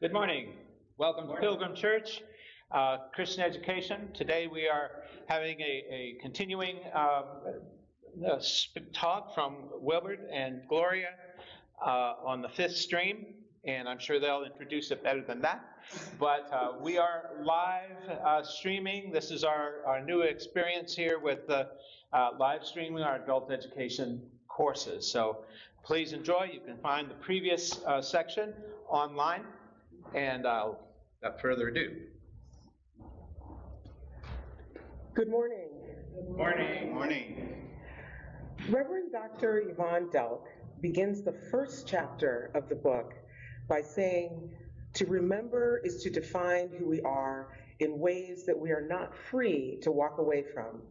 Good morning. Welcome to Pilgrim Church, Christian Education. Today we are having a continuing talk from Wilbert and Gloria on the fifth stream, and I'm sure they'll introduce it better than that. But we are live streaming. This is our new experience here with the live streaming our adult education courses. So please enjoy. You can find the previous section online. And without further ado. Good morning. Good morning. Morning. Morning. Reverend Dr. Yvonne Delk begins the first chapter of the book by saying, "To remember is to define who we are in ways that we are not free to walk away from.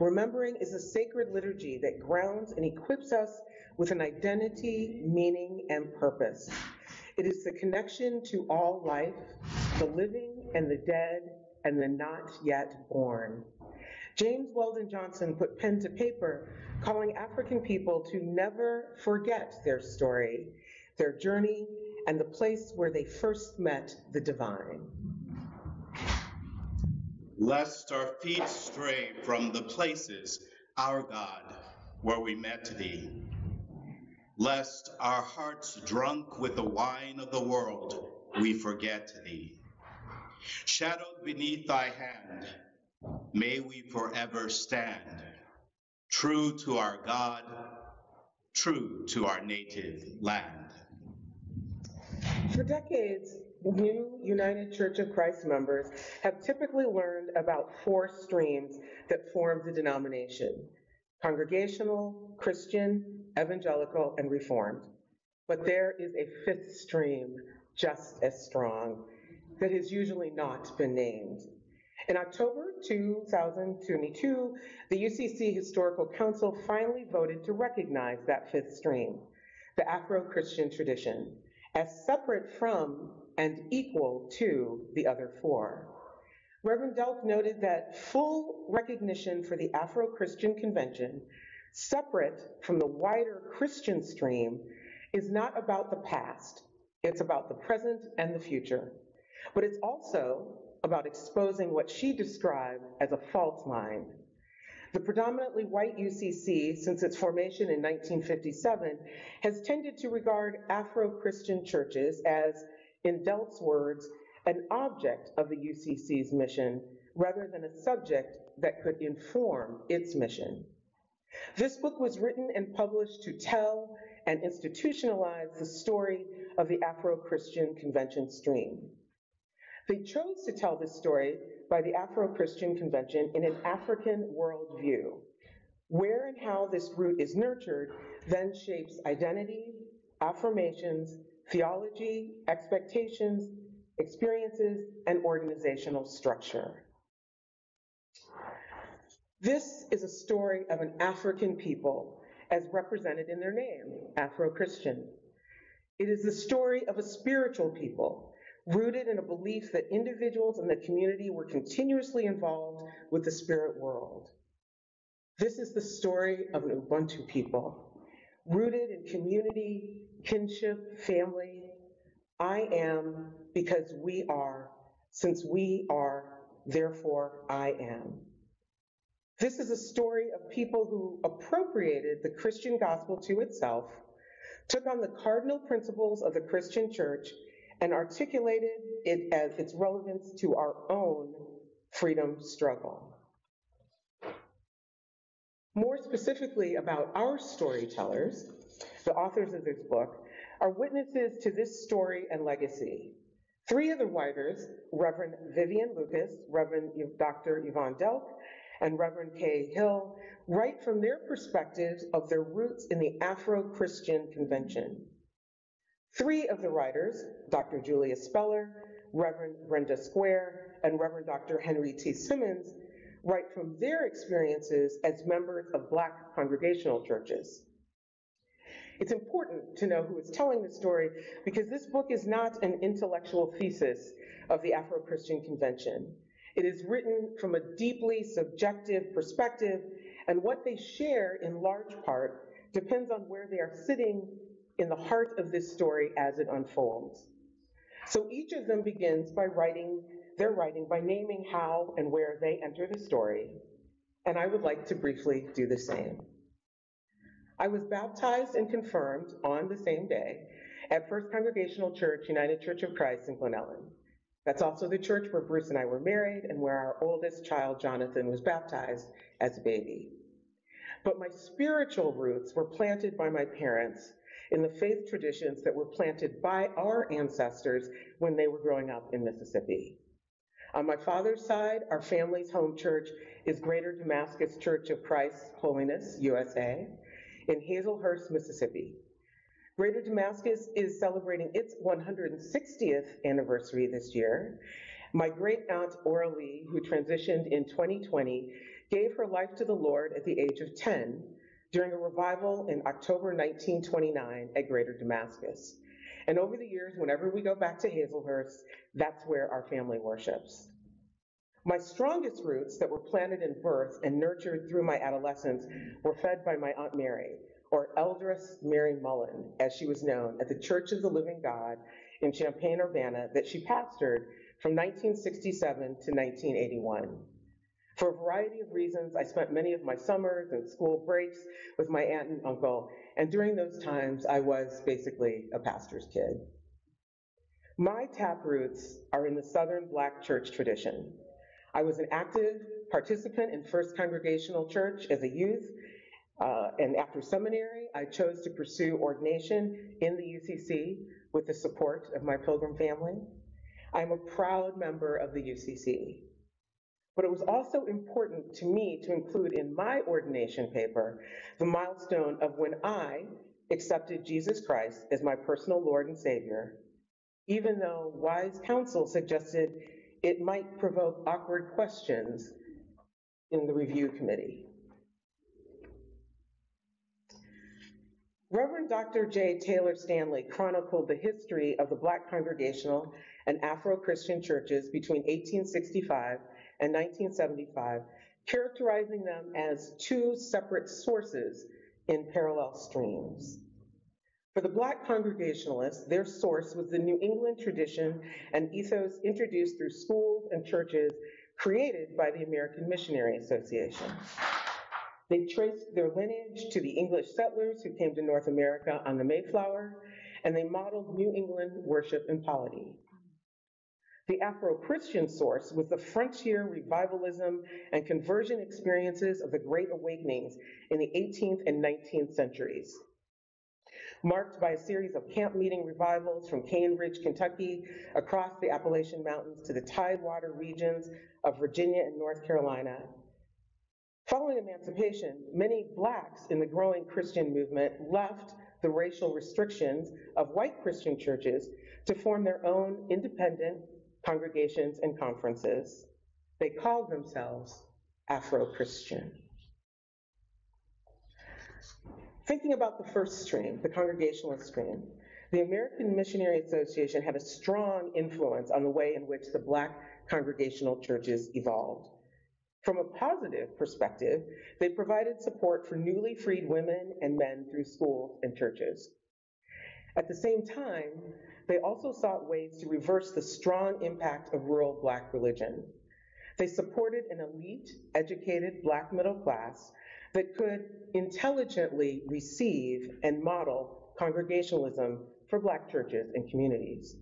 Remembering is a sacred liturgy that grounds and equips us with an identity, meaning, and purpose. It is the connection to all life, the living and the dead, and the not yet born." James Weldon Johnson put pen to paper, calling African people to never forget their story, their journey, and the place where they first met the divine. Lest our feet stray from the places, our God, where we met thee. Lest our hearts drunk with the wine of the world, we forget thee. Shadowed beneath thy hand, may we forever stand, true to our God, true to our native land. For decades, new United Church of Christ members have typically learned about four streams that form the denomination: Congregational, Christian, Evangelical, and Reformed. But there is a fifth stream just as strong that has usually not been named. In October 2022, the UCC Historical Council finally voted to recognize that fifth stream, the Afro-Christian tradition, as separate from and equal to the other four. Reverend Delk noted that full recognition for the Afro-Christian Convention, separate from the wider Christian stream, is not about the past. It's about the present and the future. But it's also about exposing what she described as a fault line. The predominantly white UCC, since its formation in 1957, has tended to regard Afro-Christian churches as, in Delk's words, an object of the UCC's mission rather than a subject that could inform its mission. This book was written and published to tell and institutionalize the story of the Afro-Christian Convention stream. They chose to tell this story by the Afro-Christian Convention in an African worldview, where and how this root is nurtured then shapes identity, affirmations, theology, expectations, experiences, and organizational structure. This is a story of an African people as represented in their name, Afro-Christian. It is the story of a spiritual people rooted in a belief that individuals in the community were continuously involved with the spirit world. This is the story of an Ubuntu people rooted in community, kinship, family. I am because we are, since we are, therefore I am. This is a story of people who appropriated the Christian gospel to itself, took on the cardinal principles of the Christian church, and articulated it as its relevance to our own freedom struggle. More specifically about our storytellers, the authors of this book are witnesses to this story and legacy. Three of the writers, Reverend Vivian Lucas, Reverend Dr. Yvonne Delk, and Reverend K. Hill, write from their perspectives of their roots in the Afro-Christian Convention. Three of the writers, Dr. Julius Speller, Reverend Brenda Square, and Reverend Dr. Henry T. Simmons, write from their experiences as members of Black congregational churches. It's important to know who is telling the story because this book is not an intellectual thesis of the Afro-Christian Convention. It is written from a deeply subjective perspective, and what they share in large part depends on where they are sitting in the heart of this story as it unfolds. So each of them begins by writing by naming how and where they enter the story, and I would like to briefly do the same. I was baptized and confirmed on the same day at First Congregational Church, United Church of Christ in Glen Ellen. That's also the church where Bruce and I were married and where our oldest child, Jonathan, was baptized as a baby. But my spiritual roots were planted by my parents in the faith traditions that were planted by our ancestors when they were growing up in Mississippi. On my father's side, our family's home church is Greater Damascus Church of Christ's Holiness, USA, in Hazelhurst, Mississippi. Greater Damascus is celebrating its 160th anniversary this year. My great aunt Oralee, who transitioned in 2020, gave her life to the Lord at the age of 10 during a revival in October 1929 at Greater Damascus. And over the years, whenever we go back to Hazelhurst, that's where our family worships. My strongest roots that were planted in birth and nurtured through my adolescence were fed by my Aunt Mary, or Eldress Mary Mullen, as she was known, at the Church of the Living God in Champaign-Urbana that she pastored from 1967 to 1981. For a variety of reasons, I spent many of my summers and school breaks with my aunt and uncle, and during those times, I was basically a pastor's kid. My taproots are in the Southern Black church tradition. I was an active participant in First Congregational Church as a youth, and after seminary, I chose to pursue ordination in the UCC with the support of my Pilgrim family. I'm a proud member of the UCC. But it was also important to me to include in my ordination paper the milestone of when I accepted Jesus Christ as my personal Lord and Savior, even though wise counsel suggested it might provoke awkward questions in the review committee. Reverend Dr. J. Taylor Stanley chronicled the history of the Black Congregational and Afro-Christian churches between 1865 and 1975, characterizing them as two separate sources in parallel streams. For the Black Congregationalists, their source was the New England tradition and ethos introduced through schools and churches created by the American Missionary Association. They traced their lineage to the English settlers who came to North America on the Mayflower, and they modeled New England worship and polity. The Afro-Christian source was the frontier revivalism and conversion experiences of the Great Awakenings in the 18th and 19th centuries, marked by a series of camp meeting revivals from Cane Ridge, Kentucky, across the Appalachian Mountains to the Tidewater regions of Virginia and North Carolina. Following emancipation, many blacks in the growing Christian movement left the racial restrictions of white Christian churches to form their own independent congregations and conferences. They called themselves Afro-Christian. Thinking about the first stream, the Congregationalist stream, the American Missionary Association had a strong influence on the way in which the Black Congregational churches evolved. From a positive perspective, they provided support for newly freed women and men through schools and churches. At the same time, they also sought ways to reverse the strong impact of rural Black religion. They supported an elite, educated Black middle class that could intelligently receive and model Congregationalism for Black churches and communities.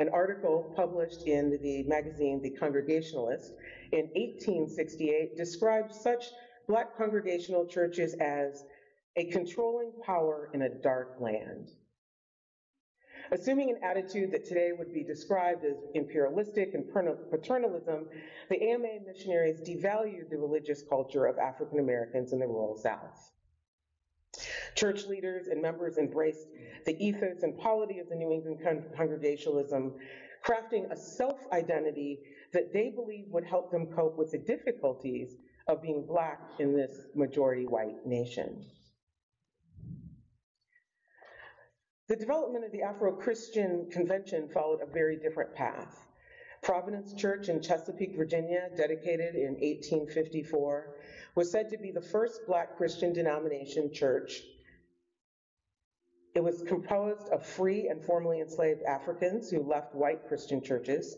An article published in the magazine The Congregationalist in 1868 described such Black Congregational churches as a controlling power in a dark land. Assuming an attitude that today would be described as imperialistic and paternalism, the AMA missionaries devalued the religious culture of African Americans in the rural South. Church leaders and members embraced the ethos and polity of the New England Congregationalism, crafting a self-identity that they believed would help them cope with the difficulties of being Black in this majority white nation. The development of the Afro-Christian Convention followed a very different path. Providence Church in Chesapeake, Virginia, dedicated in 1854, was said to be the first Black Christian denomination church It was composed of free and formerly enslaved Africans who left white Christian churches,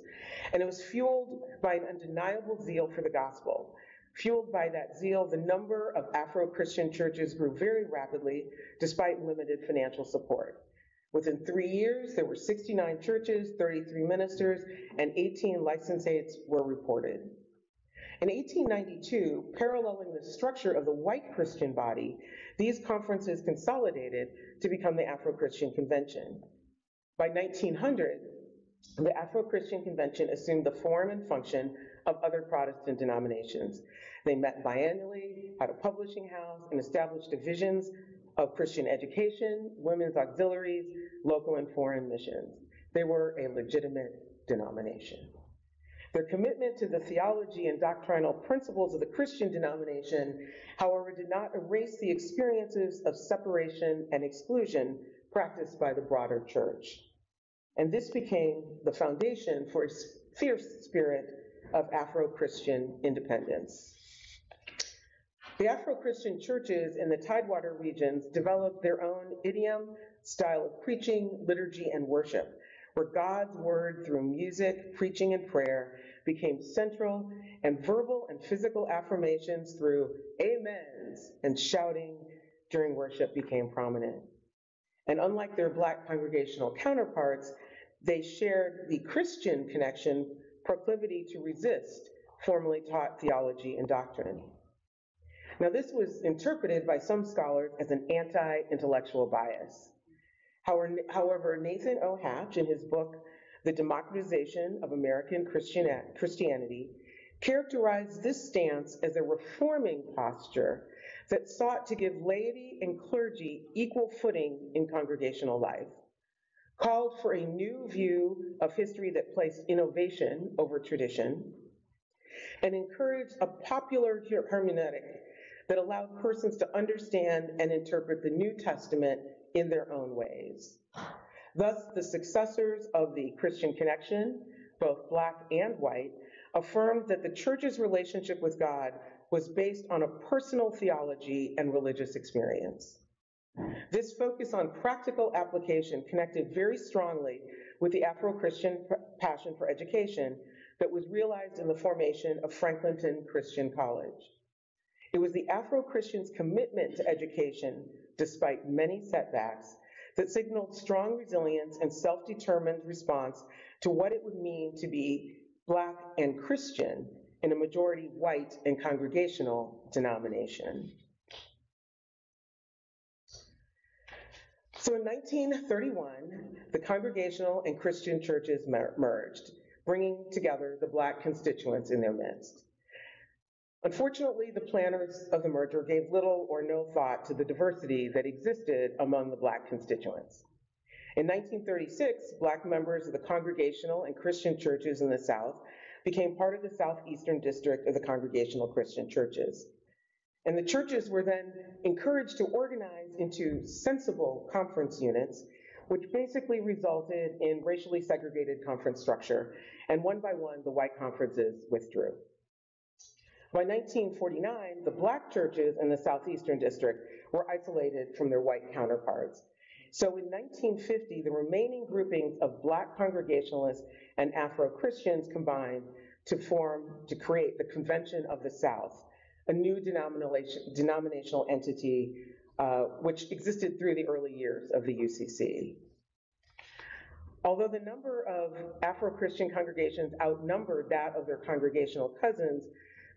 and it was fueled by an undeniable zeal for the gospel. Fueled by that zeal, the number of Afro-Christian churches grew very rapidly, despite limited financial support. Within 3 years, there were 69 churches, 33 ministers, and 18 licensates were reported. In 1892, paralleling the structure of the white Christian body, these conferences consolidated to become the Afro-Christian Convention. By 1900, the Afro-Christian Convention assumed the form and function of other Protestant denominations. They met biannually, had a publishing house, and established divisions of Christian education, women's auxiliaries, local and foreign missions. They were a legitimate denomination. Their commitment to the theology and doctrinal principles of the Christian denomination, however, did not erase the experiences of separation and exclusion practiced by the broader church. And this became the foundation for a fierce spirit of Afro-Christian independence. The Afro-Christian churches in the Tidewater regions developed their own idiom, style of preaching, liturgy, and worship, where God's word through music, preaching, and prayer became central, and verbal and physical affirmations through amens and shouting during worship became prominent. And unlike their black congregational counterparts, they shared the Christian connection, proclivity to resist formally taught theology and doctrine. Now, this was interpreted by some scholars as an anti-intellectual bias. However, Nathan O. Hatch, in his book, The Democratization of American Christianity, characterized this stance as a reforming posture that sought to give laity and clergy equal footing in congregational life, called for a new view of history that placed innovation over tradition, and encouraged a popular hermeneutic that allowed persons to understand and interpret the New Testament in their own ways. Thus, the successors of the Christian Connection, both black and white, affirmed that the church's relationship with God was based on a personal theology and religious experience. This focus on practical application connected very strongly with the Afro-Christian passion for education that was realized in the formation of Franklinton Christian College. It was the Afro-Christians' commitment to education, despite many setbacks, that signaled strong resilience and self-determined response to what it would mean to be black and Christian in a majority white and congregational denomination. So in 1931, the congregational and Christian churches merged, bringing together the black constituents in their midst. Unfortunately, the planners of the merger gave little or no thought to the diversity that existed among the black constituents. In 1936, black members of the congregational and Christian churches in the South became part of the Southeastern District of the Congregational Christian Churches. And the churches were then encouraged to organize into sensible conference units, which basically resulted in racially segregated conference structure, and one by one, the white conferences withdrew. By 1949, the black churches in the Southeastern District were isolated from their white counterparts. So in 1950, the remaining groupings of black Congregationalists and Afro-Christians combined to create the Convention of the South, a new denominational entity which existed through the early years of the UCC. Although the number of Afro-Christian congregations outnumbered that of their congregational cousins,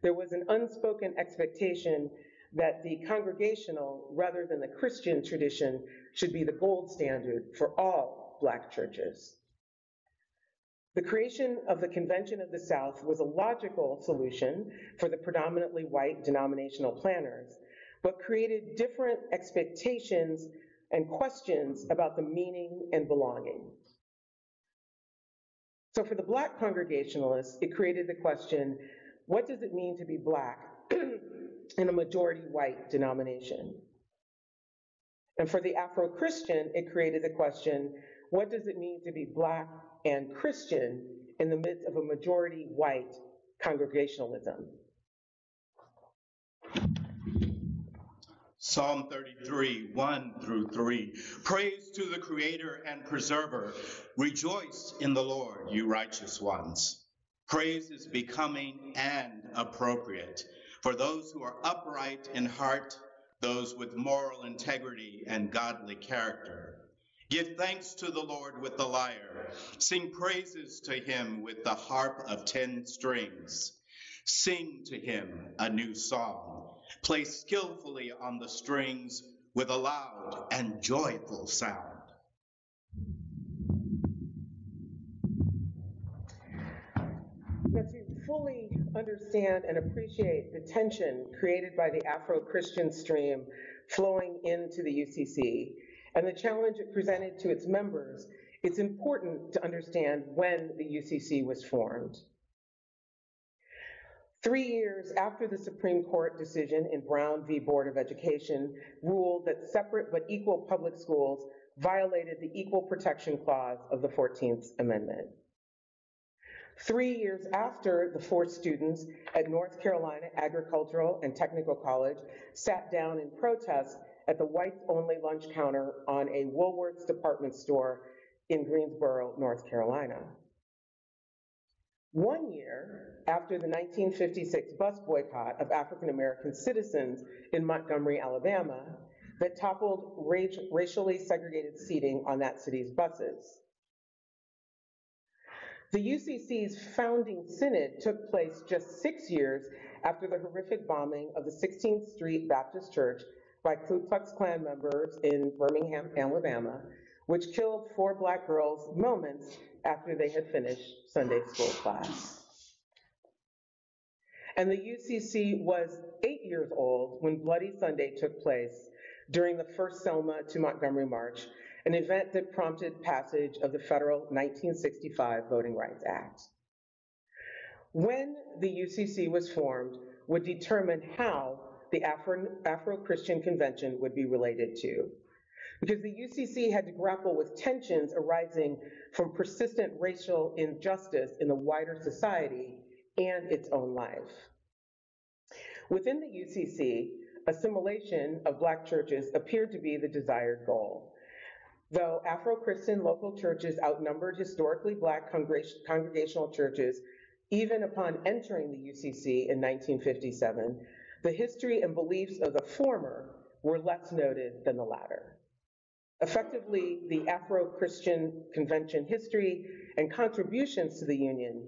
there was an unspoken expectation that the congregational rather than the Christian tradition should be the gold standard for all black churches. The creation of the Convention of the South was a logical solution for the predominantly white denominational planners, but created different expectations and questions about the meaning and belonging. So for the black congregationalists, it created the question, what does it mean to be black in a majority white denomination? And for the Afro-Christian, it created the question, what does it mean to be black and Christian in the midst of a majority white congregationalism? Psalm 33, 1-3. Praise to the Creator and Preserver. Rejoice in the Lord, you righteous ones. Praise is becoming and appropriate for those who are upright in heart, those with moral integrity and godly character. Give thanks to the Lord with the lyre. Sing praises to him with the harp of 10 strings. Sing to him a new song. Play skillfully on the strings with a loud and joyful sound. Now, to fully understand and appreciate the tension created by the Afro-Christian stream flowing into the UCC and the challenge it presented to its members, it's important to understand when the UCC was formed. 3 years after the Supreme Court decision in Brown v. Board of Education ruled that separate but equal public schools violated the Equal Protection Clause of the 14th Amendment. 3 years after the 4 students at North Carolina Agricultural and Technical College sat down in protest at the whites-only lunch counter on a Woolworth's department store in Greensboro, North Carolina. 1 year after the 1956 bus boycott of African-American citizens in Montgomery, Alabama, that toppled racially segregated seating on that city's buses. The UCC's founding synod took place just 6 years after the horrific bombing of the 16th Street Baptist Church by Ku Klux Klan members in Birmingham, Alabama, which killed 4 black girls moments after they had finished Sunday school class. And the UCC was 8 years old when Bloody Sunday took place during the first Selma to Montgomery March, an event that prompted passage of the federal 1965 Voting Rights Act. When the UCC was formed would determine how the Afro-Christian Convention would be related to, because the UCC had to grapple with tensions arising from persistent racial injustice in the wider society and its own life. Within the UCC, assimilation of black churches appeared to be the desired goal. Though Afro-Christian local churches outnumbered historically black congregational churches, even upon entering the UCC in 1957, the history and beliefs of the former were less noted than the latter. Effectively, the Afro-Christian Convention history and contributions to the Union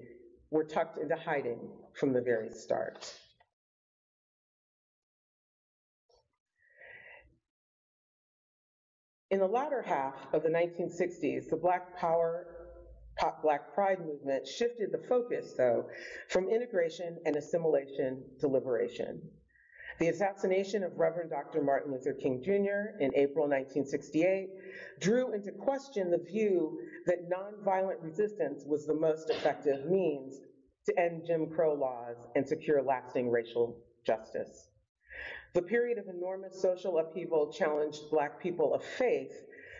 were tucked into hiding from the very start. In the latter half of the 1960s, the Black Pride movement shifted the focus, though, from integration and assimilation to liberation. The assassination of Reverend Dr. Martin Luther King Jr. in April 1968 drew into question the view that nonviolent resistance was the most effective means to end Jim Crow laws and secure lasting racial justice. The period of enormous social upheaval challenged black people of faith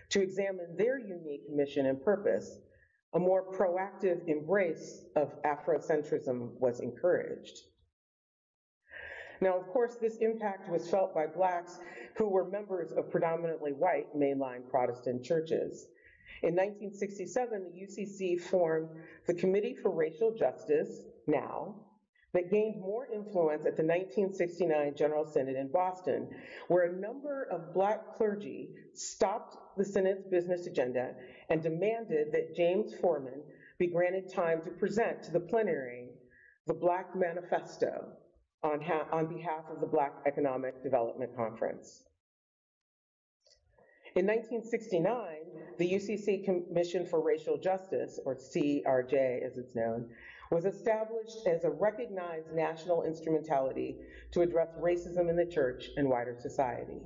to examine their unique mission and purpose. A more proactive embrace of Afrocentrism was encouraged. Now, of course, this impact was felt by blacks who were members of predominantly white mainline Protestant churches. In 1967, the UCC formed the Committee for Racial Justice, now, that gained more influence at the 1969 General Synod in Boston, where a number of black clergy stopped the Synod's business agenda and demanded that James Forman be granted time to present to the plenary the Black Manifesto on behalf of the Black Economic Development Conference. In 1969, the UCC Commission for Racial Justice, or CRJ as it's known, was established as a recognized national instrumentality to address racism in the church and wider society.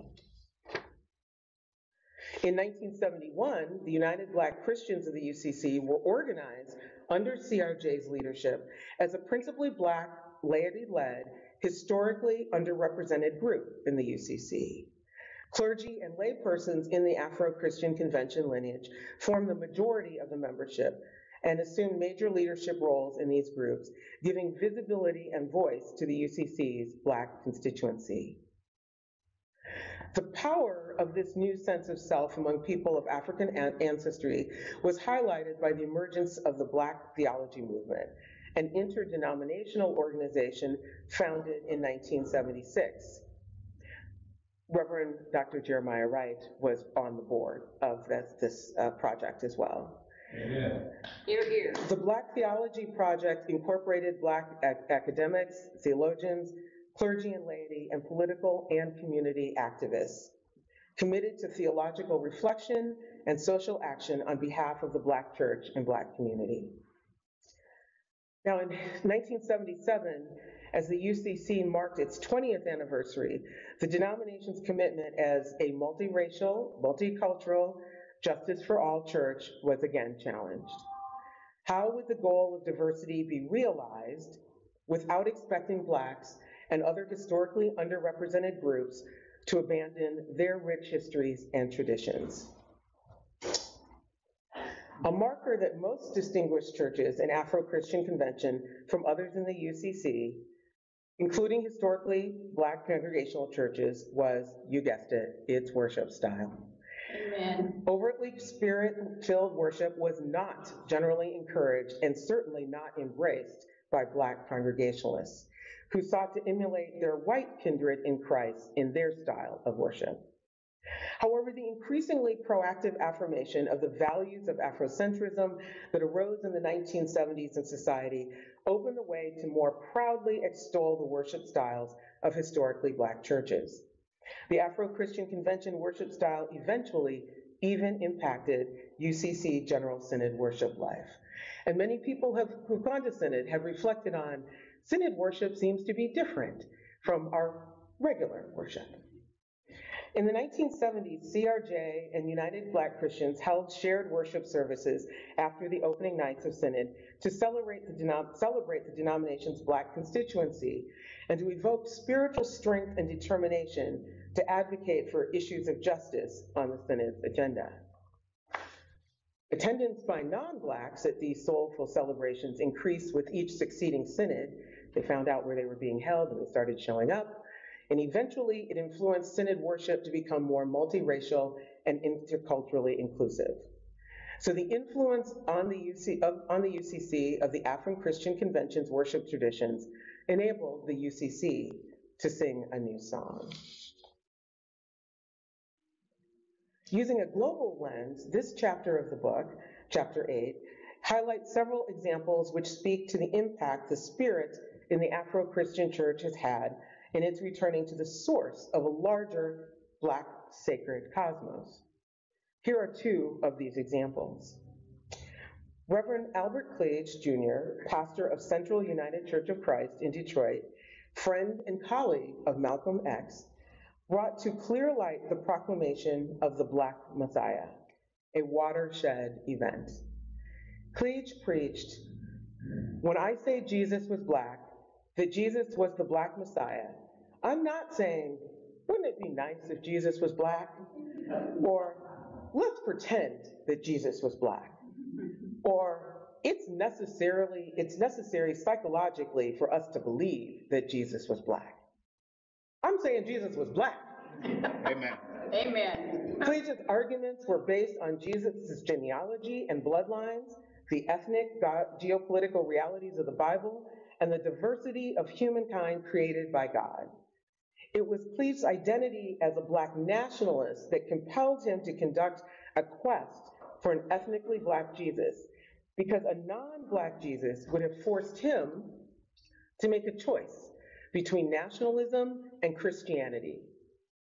In 1971, the United Black Christians of the UCC were organized under CRJ's leadership as a principally black, laity-led, historically underrepresented group in the UCC. Clergy and laypersons in the Afro-Christian Convention lineage formed the majority of the membership and assumed major leadership roles in these groups, giving visibility and voice to the UCC's black constituency. The power of this new sense of self among people of African ancestry was highlighted by the emergence of the Black Theology Movement, an interdenominational organization founded in 1976. Reverend Dr. Jeremiah Wright was on the board of this project as well. Amen. Hear, hear. The Black Theology Project incorporated Black academics, theologians, clergy and laity, and political and community activists committed to theological reflection and social action on behalf of the Black church and Black community. Now, in 1977, as the UCC marked its 20th anniversary, the denomination's commitment as a multiracial, multicultural, Justice for All Church was again challenged. How would the goal of diversity be realized without expecting Blacks and other historically underrepresented groups to abandon their rich histories and traditions? A marker that most distinguished churches in Afro-Christian convention from others in the UCC, including historically Black congregational churches, was, you guessed it, its worship style. Amen. Overtly spirit-filled worship was not generally encouraged and certainly not embraced by Black Congregationalists, who sought to emulate their white kindred in Christ in their style of worship. However, the increasingly proactive affirmation of the values of Afrocentrism that arose in the 1970s in society opened the way to more proudly extol the worship styles of historically Black churches. The Afro-Christian Convention worship style eventually even impacted UCC General Synod worship life. And many people who've gone to Synod have reflected on, Synod worship seems to be different from our regular worship. In the 1970s, CRJ and United Black Christians held shared worship services after the opening nights of Synod to celebrate the denomination's Black constituency and to evoke spiritual strength and determination to advocate for issues of justice on the Synod's agenda. Attendance by non-Blacks at these soulful celebrations increased with each succeeding Synod. They found out where they were being held and they started showing up. And eventually, it influenced Synod worship to become more multiracial and interculturally inclusive. So the influence on the UCC of the Afro-Christian Convention's worship traditions enabled the UCC to sing a new song. Using a global lens, this chapter of the book, Chapter 8, highlights several examples which speak to the impact the spirit in the Afro-Christian church has had in its returning to the source of a larger Black sacred cosmos. Here are two of these examples. Reverend Albert Cleage, Jr., pastor of Central United Church of Christ in Detroit, friend and colleague of Malcolm X, brought to clear light the proclamation of the Black Messiah, a watershed event. Cleage preached, "When I say Jesus was Black, that Jesus was the Black Messiah, I'm not saying, wouldn't it be nice if Jesus was Black? Or let's pretend that Jesus was Black. Or it's necessary psychologically for us to believe that Jesus was Black. I'm saying Jesus was Black." Amen. Amen. Cleage's arguments were based on Jesus' genealogy and bloodlines, the ethnic geopolitical realities of the Bible, and the diversity of humankind created by God. It was Cleage's identity as a Black nationalist that compelled him to conduct a quest for an ethnically Black Jesus, because a non-Black Jesus would have forced him to make a choice between nationalism and Christianity,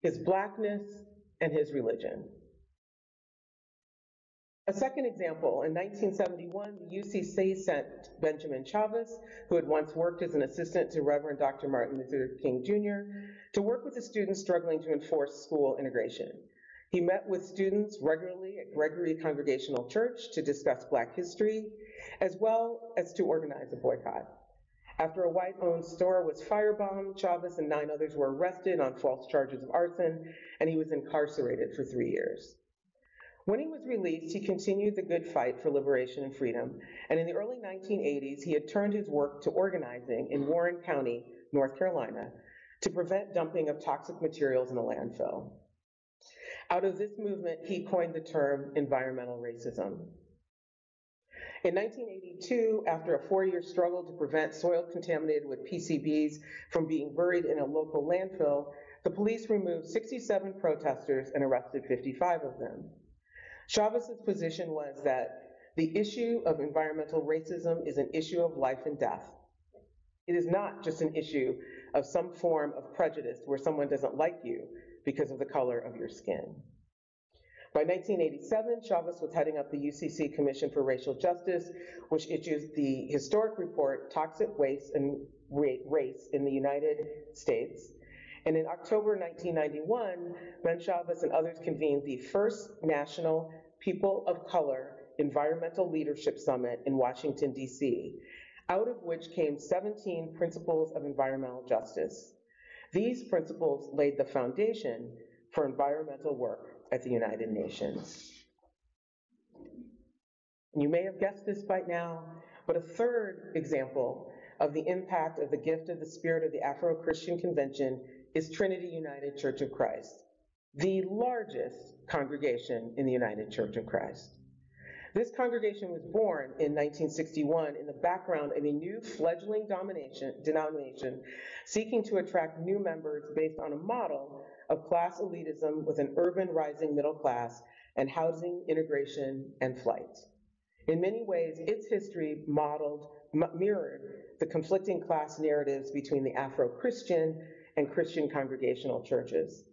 his Blackness and his religion. A second example, in 1971, the UCC sent Benjamin Chavis, who had once worked as an assistant to Reverend Dr. Martin Luther King Jr., to work with the students struggling to enforce school integration. He met with students regularly at Greater Congregational Church to discuss Black history, as well as to organize a boycott. After a white-owned store was firebombed, Chavis and 9 others were arrested on false charges of arson, and he was incarcerated for 3 years. When he was released, he continued the good fight for liberation and freedom, and in the early 1980s, he had turned his work to organizing in Warren County, North Carolina, to prevent dumping of toxic materials in a landfill. Out of this movement, he coined the term environmental racism. In 1982, after a four-year struggle to prevent soil contaminated with PCBs from being buried in a local landfill, the police removed 67 protesters and arrested 55 of them. Chavez's position was that the issue of environmental racism is an issue of life and death. It is not just an issue of some form of prejudice where someone doesn't like you because of the color of your skin. By 1987, Chavis was heading up the UCC Commission for Racial Justice, which issues the historic report, Toxic Waste and Race in the United States. And in October 1991, Ben Chavis and others convened the first National People of Color Environmental Leadership Summit in Washington, D.C., out of which came 17 principles of environmental justice. These principles laid the foundation for environmental work at the United Nations. You may have guessed this by now, but a third example of the impact of the gift of the spirit of the Afro-Christian Convention is Trinity United Church of Christ, the largest congregation in the United Church of Christ. This congregation was born in 1961 in the background of a new fledgling denomination seeking to attract new members based on a model of class elitism with an urban rising middle class and housing, integration, and flight. In many ways, its history mirrored the conflicting class narratives between the Afro-Christian and Christian congregational churches.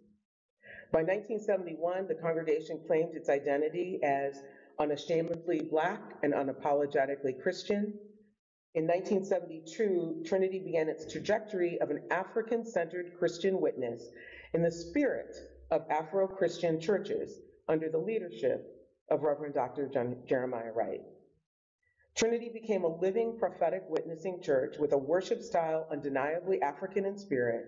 By 1971, the congregation claimed its identity as unashamedly Black and unapologetically Christian. In 1972, Trinity began its trajectory of an African-centered Christian witness in the spirit of Afro-Christian churches under the leadership of Reverend Dr. Jeremiah Wright. Trinity became a living prophetic witnessing church with a worship style undeniably African in spirit,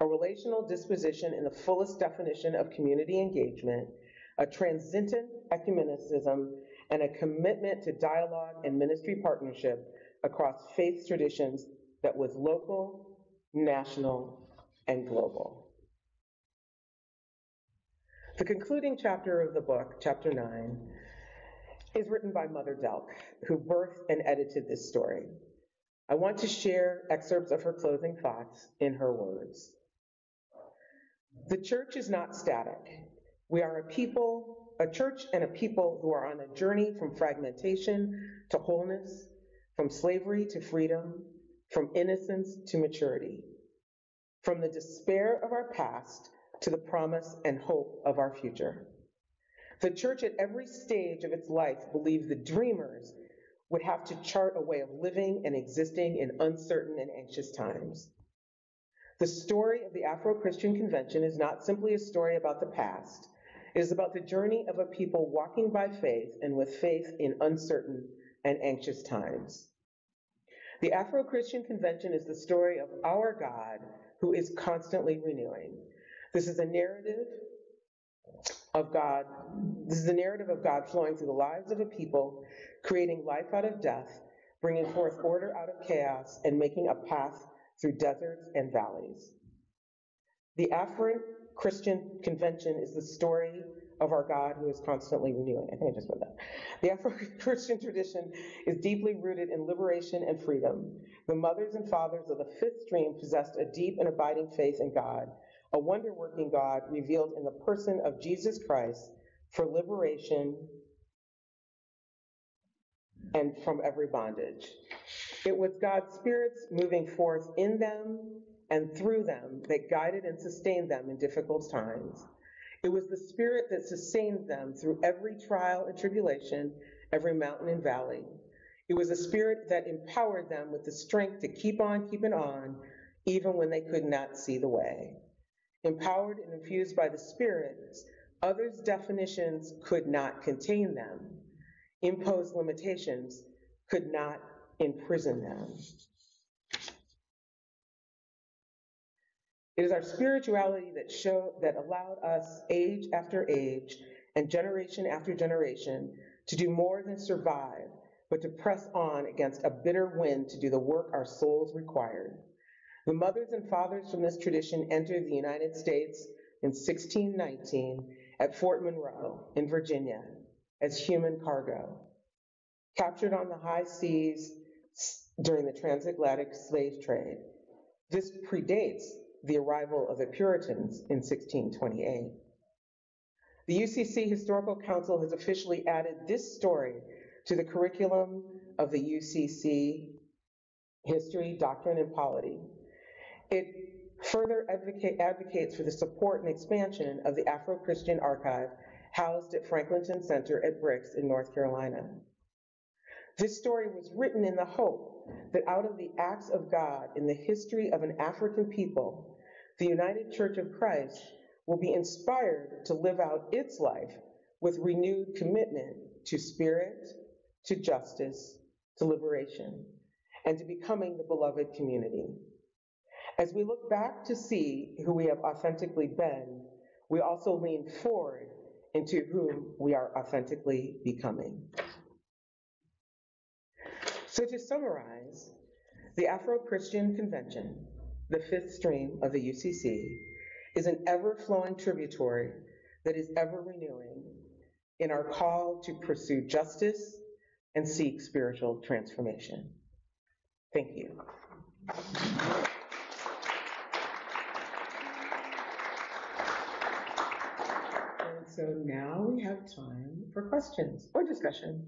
a relational disposition in the fullest definition of community engagement, a transcendent ecumenicism, and a commitment to dialogue and ministry partnership across faith traditions that was local, national, and global. The concluding chapter of the book, chapter 9, is written by Mother Delk, who birthed and edited this story. I want to share excerpts of her closing thoughts in her words. The church is not static. We are a people, a church and a people who are on a journey from fragmentation to wholeness, from slavery to freedom, from innocence to maturity, from the despair of our past to the promise and hope of our future. The church at every stage of its life believed the dreamers would have to chart a way of living and existing in uncertain and anxious times. The story of the Afro-Christian Convention is not simply a story about the past. It is about the journey of a people walking by faith and with faith in uncertain and anxious times. The Afro-Christian Convention is the story of our God who is constantly renewing. This is a narrative of God flowing through the lives of a people, creating life out of death, bringing forth order out of chaos, and making a path through deserts and valleys. The Afro-Christian Convention is the story of our God who is constantly renewing. I think I just read that. The Afro-Christian tradition is deeply rooted in liberation and freedom. The mothers and fathers of the fifth stream possessed a deep and abiding faith in God, a wonder-working God revealed in the person of Jesus Christ for liberation and from every bondage. It was God's spirits moving forth in them and through them that guided and sustained them in difficult times. It was the spirit that sustained them through every trial and tribulation, every mountain and valley. It was a spirit that empowered them with the strength to keep on keeping on, even when they could not see the way. Empowered and infused by the spirits, others' definitions could not contain them. Imposed limitations could not imprison them. It is our spirituality that allowed us age after age and generation after generation to do more than survive, but to press on against a bitter wind to do the work our souls required. The mothers and fathers from this tradition entered the United States in 1619 at Fort Monroe in Virginia as human cargo, captured on the high seas during the transatlantic slave trade. This predates the arrival of the Puritans in 1628. The UCC Historical Council has officially added this story to the curriculum of the UCC History, Doctrine, and Polity. It further advocates for the support and expansion of the Afro-Christian archive housed at Franklinton Center at Bricks in North Carolina. This story was written in the hope that out of the acts of God in the history of an African people, the United Church of Christ will be inspired to live out its life with renewed commitment to spirit, to justice, to liberation, and to becoming the beloved community. As we look back to see who we have authentically been, we also lean forward into whom we are authentically becoming. So to summarize, the Afro-Christian Convention, the fifth stream of the UCC, is an ever-flowing tributary that is ever renewing in our call to pursue justice and seek spiritual transformation. Thank you. So now we have time for questions or discussion.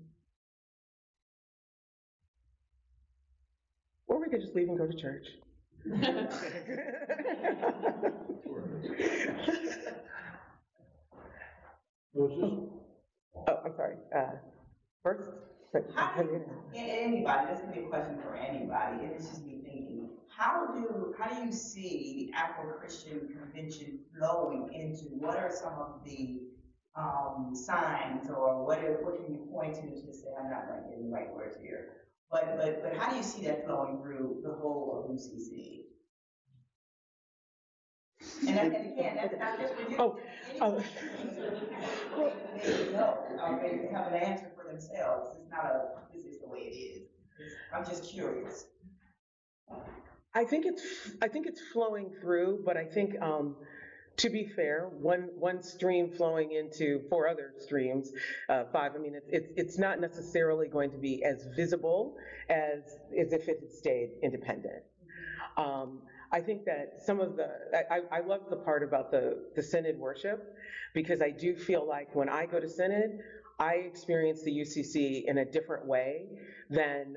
Or we could just leave and go to church. Oh, I'm sorry. First? How do anybody, this can be a question for anybody, and it's just me thinking, how do you see the Afro-Christian Convention flowing into what are some of the signs, or what can you point to say, I'm not like getting the right words here, but how do you see that flowing through the whole of UCC? And again, that's not just for you. Oh, they know, they have an answer for themselves. It's not a, this is the way it is. I'm just curious. I think it's flowing through, but I think, to be fair, one stream flowing into four other streams, five. I mean, it's not necessarily going to be as visible as if it had stayed independent. I think that some of the, I love the part about the Synod worship, because I do feel like when I go to Synod, I experience the UCC in a different way than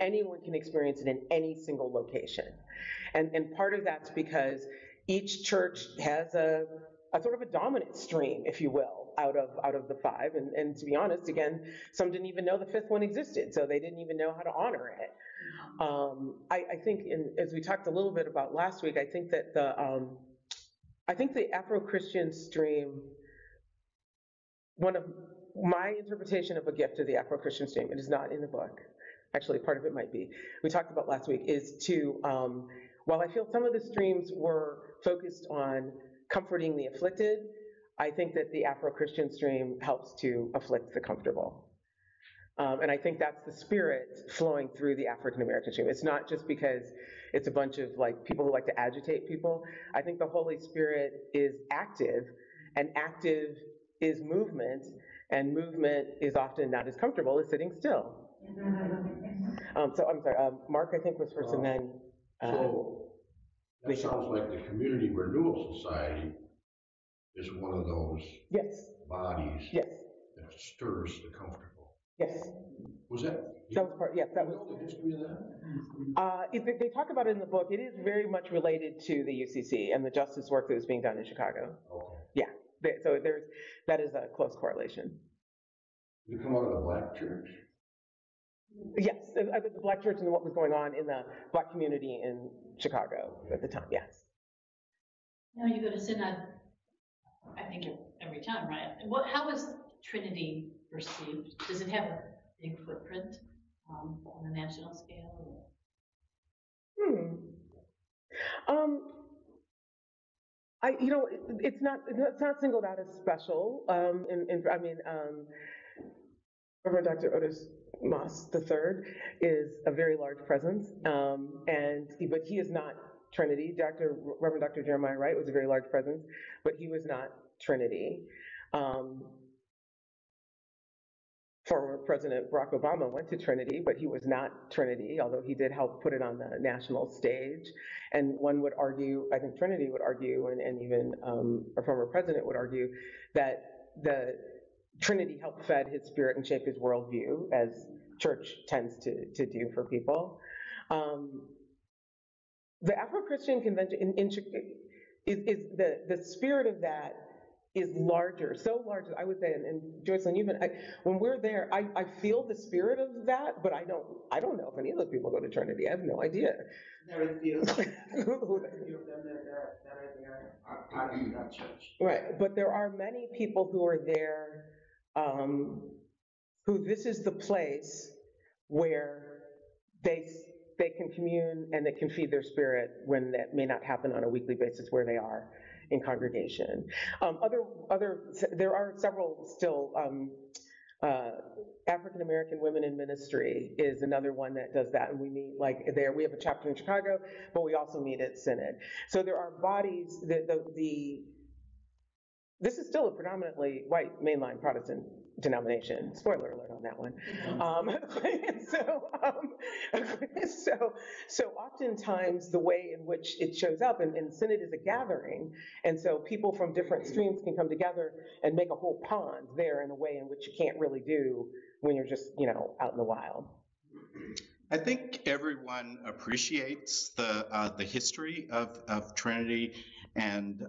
anyone can experience it in any single location. And part of that's because each church has a sort of a dominant stream, if you will, out of the five. And to be honest, again, some didn't even know the fifth one existed, so they didn't even know how to honor it. I think, as we talked a little bit about last week, I think that the Afro-Christian stream, one of my interpretation of a gift of the Afro-Christian stream, it is not in the book. Actually, part of it might be. We talked about last week is to, while I feel some of the streams were focused on comforting the afflicted, I think that the Afro-Christian stream helps to afflict the comfortable. And I think that's the spirit flowing through the African-American stream. It's not just because it's a bunch of like people who like to agitate people. I think the Holy Spirit is active, and active is movement, and movement is often not as comfortable as sitting still. So I'm sorry, Mark I think was first, and then... So that sounds like the Community Renewal Society is one of those bodies that stirs the comfortable. Yes. Was that? That was part. Yes, that was. Do you know the history of that? They talk about it in the book. It is very much related to the UCC and the justice work that was being done in Chicago. Okay. Yeah. So that is a close correlation. You come out of the Black church. Yes, the Black church and what was going on in the Black community in Chicago at the time, yes. Now you go to Synod, I think every time, right? How is Trinity perceived? Does it have a big footprint on a national scale? It's not singled out as special. Reverend Dr. Otis Moss III is a very large presence, but he is not Trinity. Reverend Dr. Jeremiah Wright was a very large presence, but he was not Trinity. Former President Barack Obama went to Trinity, but he was not Trinity, although he did help put it on the national stage. And one would argue, I think Trinity would argue, and even our former president would argue, that the Trinity helped fed his spirit and shape his worldview, as church tends to do for people. The Afro-Christian Convention is the spirit of that is larger, so large, I would say, and Joycelyn, when we're there, I feel the spirit of that, but I don't know if any of those people go to Trinity. I have no idea. Right, but there are many people who are there, who this is the place where they can commune and they can feed their spirit when that may not happen on a weekly basis where they are in congregation. There are several still. African American Women in Ministry is another one that does that, and we meet like there. We have a chapter in Chicago, but we also meet at Synod. So there are bodies. This is still a predominantly white mainline Protestant denomination. Spoiler alert on that one. So oftentimes the way in which it shows up, and Synod is a gathering, and so people from different streams can come together and make a whole pond there in a way in which you can't really do when you're just, out in the wild. I think everyone appreciates the history of Trinity, and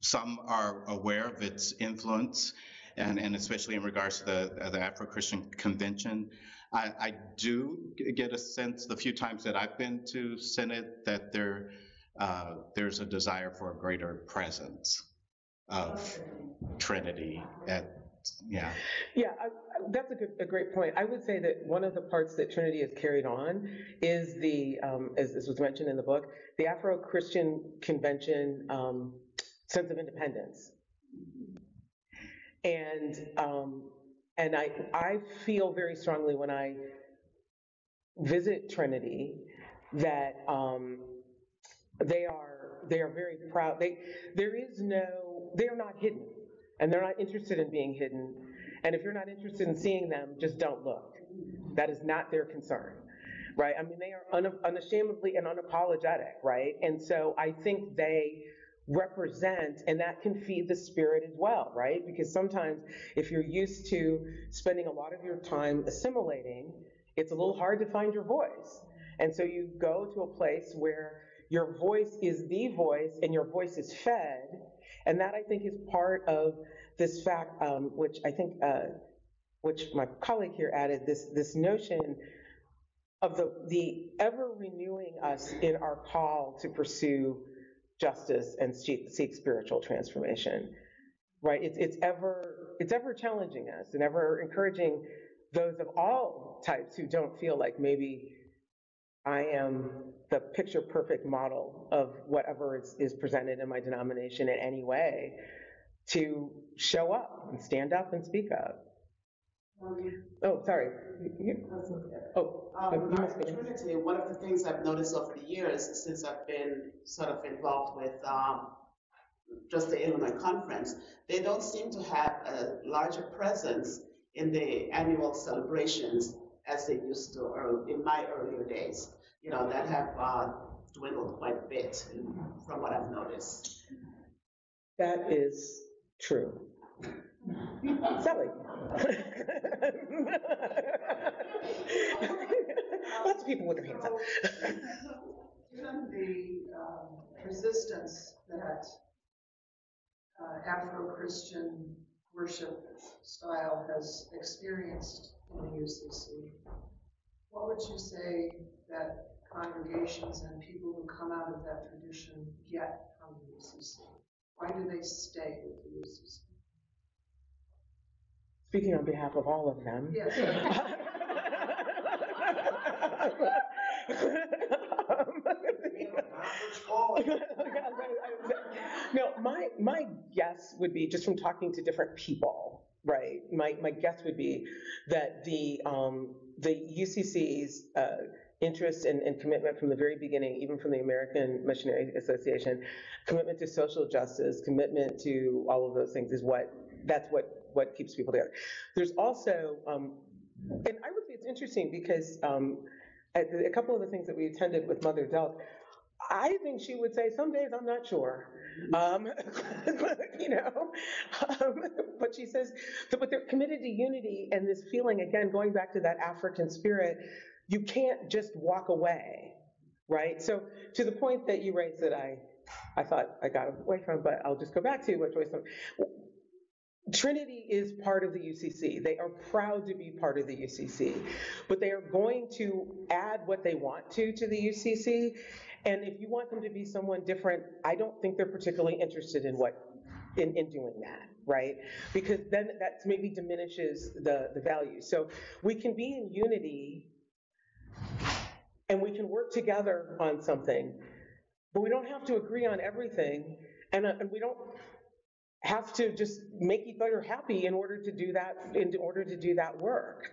some are aware of its influence. And especially in regards to the Afro-Christian Convention. I do get a sense the few times that I've been to Synod that there's a desire for a greater presence of Trinity. That's a great point. I would say that one of the parts that Trinity has carried on is the, as this was mentioned in the book, the Afro-Christian Convention sense of independence. And I feel very strongly when I visit Trinity that they are very proud. They are not hidden, and they're not interested in being hidden. And if you're not interested in seeing them, just don't look. That is not their concern, right? I mean, they are unashamedly and unapologetic, right? And so I think they represent, and that can feed the spirit as well, right? Because sometimes if you're used to spending a lot of your time assimilating, it's a little hard to find your voice. And so you go to a place where your voice is the voice and your voice is fed. And that I think is part of this fact, which I think, which my colleague here added, this notion of the ever renewing us in our call to pursue justice and seek spiritual transformation, right? It's ever challenging us and ever encouraging those of all types who don't feel like maybe I am the picture perfect model of whatever is presented in my denomination in any way to show up and stand up and speak up. Oh, sorry. Trinity, one of the things I've noticed over the years since I've been sort of involved with just the Illinois Conference, they don't seem to have a larger presence in the annual celebrations as they used to or in my earlier days, that have dwindled quite a bit from what I've noticed. That is true. Sally. Lots of people with their hands up. Given the persistence that Afro-Christian worship style has experienced in the UCC, what would you say that congregations and people who come out of that tradition get from the UCC? Why do they stay with the UCC? Speaking on behalf of all of them. Yes. No, my guess would be, just from talking to different people, right? My guess would be that the UCC's interest and commitment from the very beginning, even from the American Missionary Association, commitment to social justice, commitment to all of those things is what keeps people together. There's also, and I would say it's interesting because a couple of the things that we attended with Mother Delk, I think she would say, some days I'm not sure, you know, but she says, but they're committed to unity and this feeling, again, going back to that African spirit, you can't just walk away, right? So to the point that you raised that I thought I got away from, but I'll just go back to what Joyce said. Trinity is part of the UCC. They are proud to be part of the UCC, but they are going to add what they want to the UCC. And if you want them to be someone different, I don't think they're particularly interested in in doing that, right? Because then that maybe diminishes the value. So we can be in unity and we can work together on something, but we don't have to agree on everything, and we don't have to just make each other happy in order to do that work.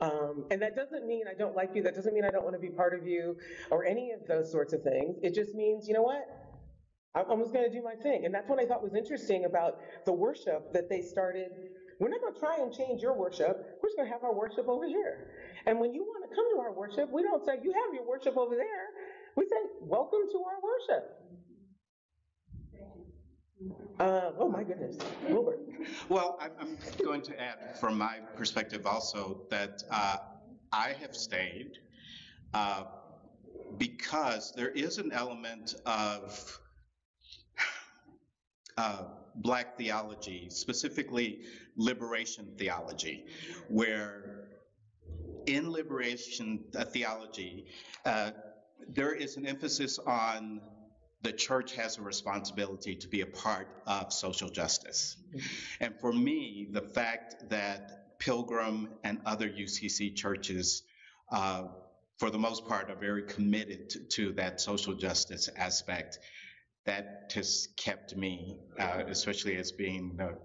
And that doesn't mean I don't like you, that doesn't mean I don't want to be part of you or any of those sorts of things. It just means, you know what, I'm just going to do my thing. And that's what I thought was interesting about the worship that they started. We're not going to try and change your worship. We're just going to have our worship over here. And when you want to come to our worship, we don't say, you have your worship over there. We say, welcome to our worship. Oh my goodness, Wilbert. Well, I'm going to add from my perspective also that I have stayed because there is an element of Black theology, specifically liberation theology, where in liberation theology, there is an emphasis on the church has a responsibility to be a part of social justice. And for me, the fact that Pilgrim and other UCC churches, for the most part, are very committed to that social justice aspect, that has kept me, especially as being the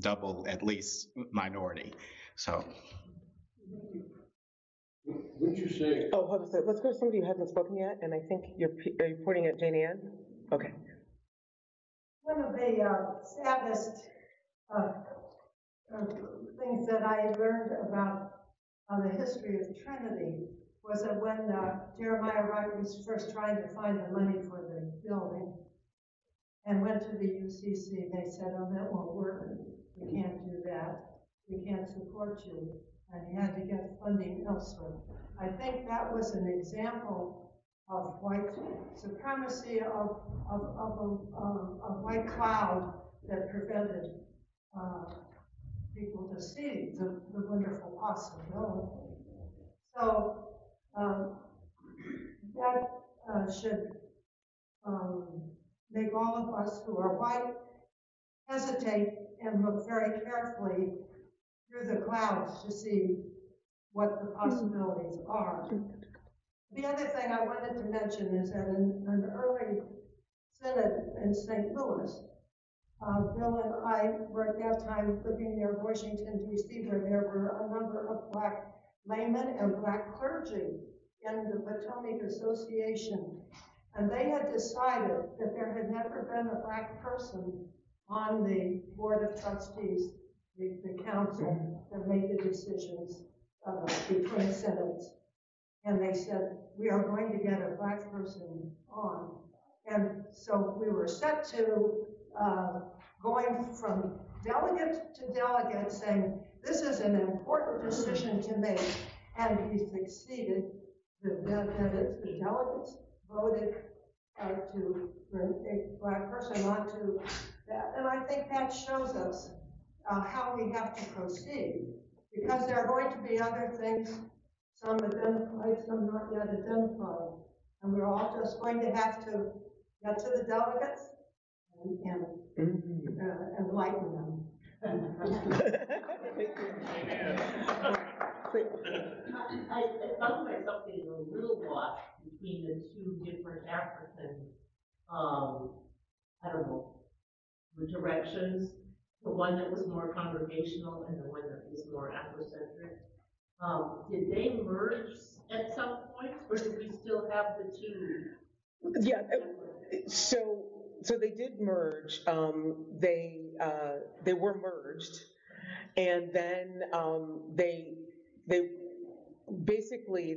double, at least, minority. So. What did you say? Oh, hold on a second. Let's go to somebody who hasn't spoken yet, and I think are you pointing at Jane Ann? Okay. One of the saddest things that I learned about the history of Trinity was that when Jeremiah Wright was first trying to find the money for the building and went to the UCC, they said, oh, that won't work. We can't do that. We can't support you. And he had to get funding elsewhere. I think that was an example of white supremacy, of a white cloud that prevented people to see the wonderful possibility. So that should make all of us who are white hesitate and look very carefully through the clouds to see what the possibilities are. The other thing I wanted to mention is that in an early synod in St. Louis, Bill and I were at that time living near Washington, D.C., where there were a number of Black laymen and Black clergy in the Platonic Association. And they had decided that there had never been a Black person on the Board of Trustees, the council that made the decisions between synods. And they said, we are going to get a Black person on. And so we were set to going from delegate to delegate saying, this is an important decision to make. And we succeeded. The delegates voted to bring a Black person onto that. And I think that shows us how we have to proceed, because there are going to be other things, some identified, some not yet identified, and we're all just going to have to get to the delegates and enlighten them. I found myself getting a little lost between the two different African, I don't know, directions. The one that was more congregational and the one that was more Afrocentric. Did they merge at some point, or do we still have the two? Yeah, so they did merge. They were merged, and then they basically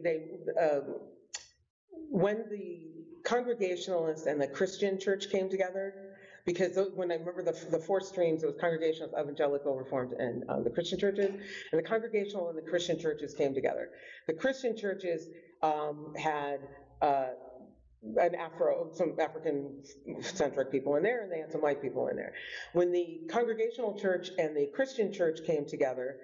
when the Congregationalists and the Christian Church came together, because when I remember the four streams, it was Congregationalist, Evangelical, Reformed, and the Christian churches. And the Congregational and the Christian churches came together. The Christian churches had some African-centric people in there, and they had some white people in there. When the Congregational church and the Christian church came together,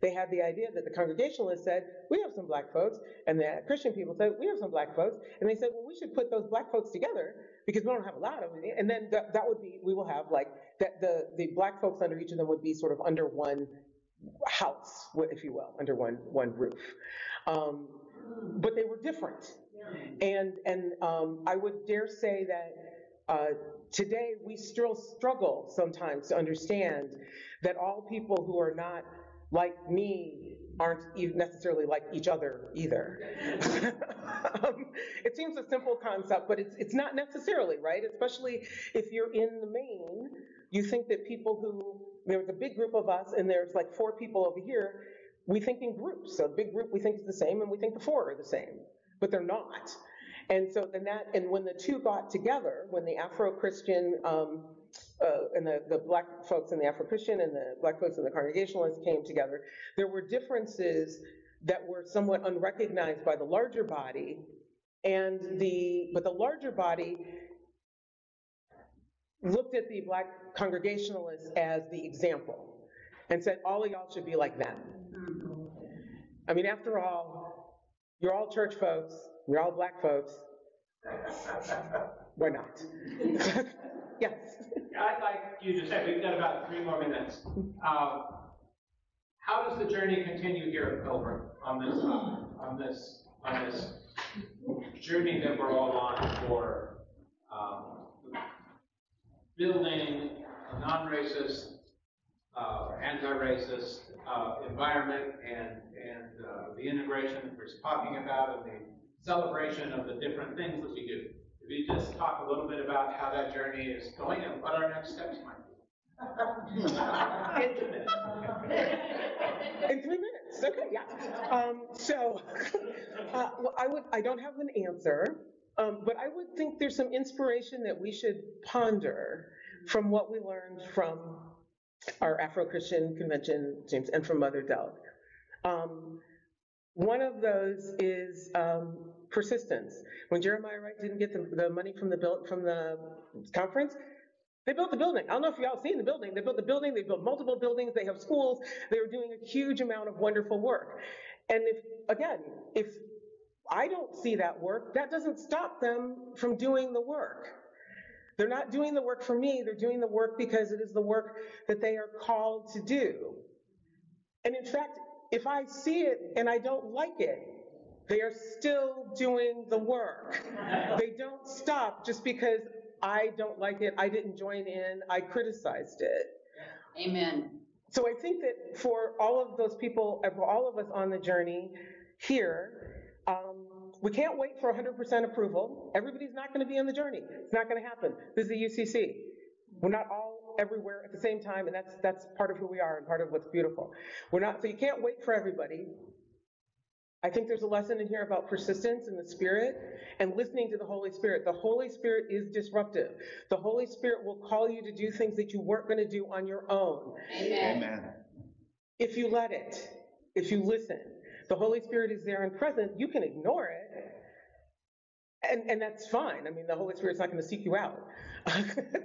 they had the idea that the Congregationalists said, we have some black folks, and the Christian people said, we have some black folks, and they said, well, we should put those black folks together because we don't have a lot of them, and then that would be, we will have like, that the black folks under each of them would be sort of under one house, if you will, under one roof. But they were different. Yeah. And I would dare say that today we still struggle sometimes to understand that all people who are not like me aren't even necessarily like each other either. It seems a simple concept, but it's not necessarily, right? Especially if you're in the main, you think that people who, there's a big group of us and there's like four people over here, we think in groups. So the big group we think is the same and we think the four are the same, but they're not. And so then that, and when the two got together, when the Afro-Christian and the black folks in the Afro-Christian and the black folks in the Congregationalists came together, there were differences that were somewhat unrecognized by the larger body, but the larger body looked at the black Congregationalists as the example and said, all of y'all should be like them. I mean, after all, you're all church folks, you're all black folks, why not? Yes. I'd like you to say, we've got about 3 more minutes. How does the journey continue here at Wilbert on this journey that we're all on for building a non-racist or anti-racist environment and the integration that we're talking about and the celebration of the different things that we do? If you just talk a little bit about how that journey is going and what our next steps might be. In 3 minutes, okay, yeah. Well, I don't have an answer, but I would think there's some inspiration that we should ponder from what we learned from our Afro-Christian convention, James, and from Mother Delk. One of those is persistence. When Jeremiah Wright didn't get the money from the conference, they built the building. I don't know if y'all seen the building. They built the building. They built multiple buildings. They have schools. They were doing a huge amount of wonderful work. And if I don't see that work, that doesn't stop them from doing the work. They're not doing the work for me. They're doing the work because it is the work that they are called to do. And in fact, if I see it and I don't like it, they are still doing the work. They don't stop just because I don't like it, I didn't join in, I criticized it. Amen. So I think that for all of those people, for all of us on the journey here, we can't wait for 100% approval. Everybody's not going to be on the journey. It's not going to happen. This is the UCC. We're not all everywhere at the same time, and that's part of who we are and part of what's beautiful. So you can't wait for everybody. I think there's a lesson in here about persistence in the Spirit and listening to the Holy Spirit. The Holy Spirit is disruptive. The Holy Spirit will call you to do things that you weren't going to do on your own. Amen. If you let it, if you listen, the Holy Spirit is there and present. You can ignore it, and that's fine. I mean, the Holy Spirit's not going to seek you out.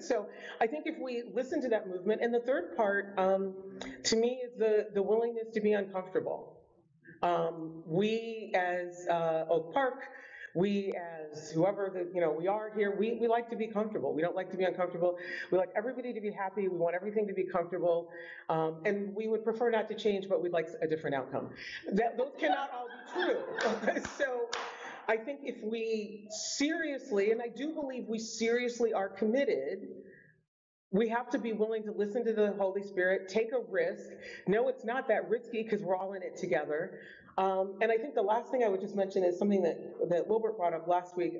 So I think if we listen to that movement, and the third part, to me, is the willingness to be uncomfortable. We as Oak Park, we as whoever we are here, we like to be comfortable. We don't like to be uncomfortable. We like everybody to be happy. We want everything to be comfortable. And we would prefer not to change, but we'd like a different outcome. Those cannot all be true. So I think if we seriously, and I do believe we seriously are committed, we have to be willing to listen to the Holy Spirit, take a risk. No, it's not that risky because we're all in it together. And I think the last thing I would just mention is something that Wilbert brought up last week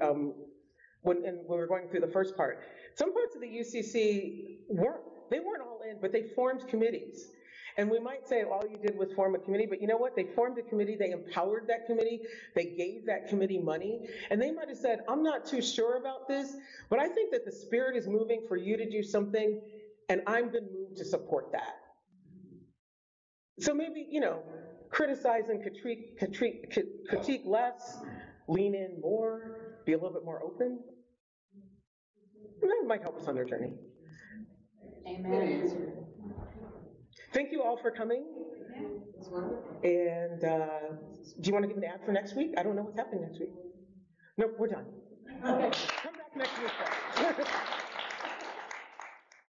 when we were going through the first part. Some parts of the UCC weren't all in, but they formed committees. And we might say, all you did was form a committee, but you know what? They formed a committee, they empowered that committee, they gave that committee money, and they might have said, I'm not too sure about this, but I think that the Spirit is moving for you to do something, and I've been moved to support that. So maybe, criticize and critique less, lean in more, be a little bit more open. And that might help us on our journey. Amen. Thank you all for coming. And do you want to give an ad for next week? I don't know what's happening next week. No, we're done. Okay. Come back next week.